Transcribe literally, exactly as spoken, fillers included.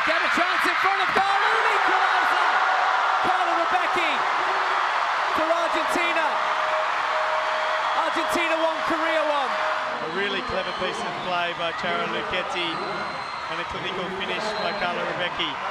They get a chance in front of Carla, an equalizer! Carla Rebecchi for Argentina. Argentina won, Korea won. A really clever piece of play by Rosario Luchetti and a clinical finish by Carla Rebecchi.